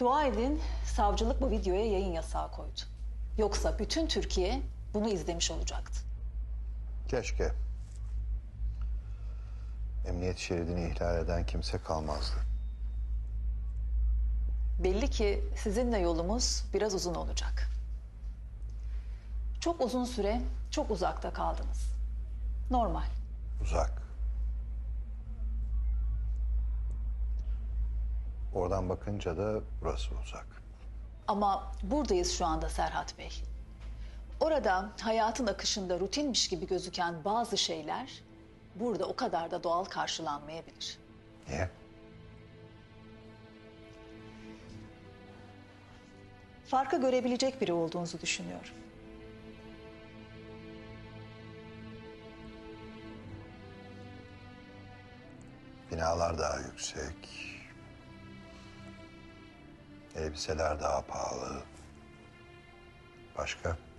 Dua edin, savcılık bu videoya yayın yasağı koydu. Yoksa bütün Türkiye bunu izlemiş olacaktı. Keşke. Emniyet şeridini ihlal eden kimse kalmazdı. Belli ki sizinle yolumuz biraz uzun olacak. Çok uzun süre, çok uzakta kaldınız. Normal. Uzak. Oradan bakınca da burası uzak. Ama buradayız şu anda Serhat Bey. Orada hayatın akışında rutinmiş gibi gözüken bazı şeyler burada o kadar da doğal karşılanmayabilir. Niye? Farkı görebilecek biri olduğunuzu düşünüyorum. Binalar daha yüksek. Elbiseler daha pahalı. Başka?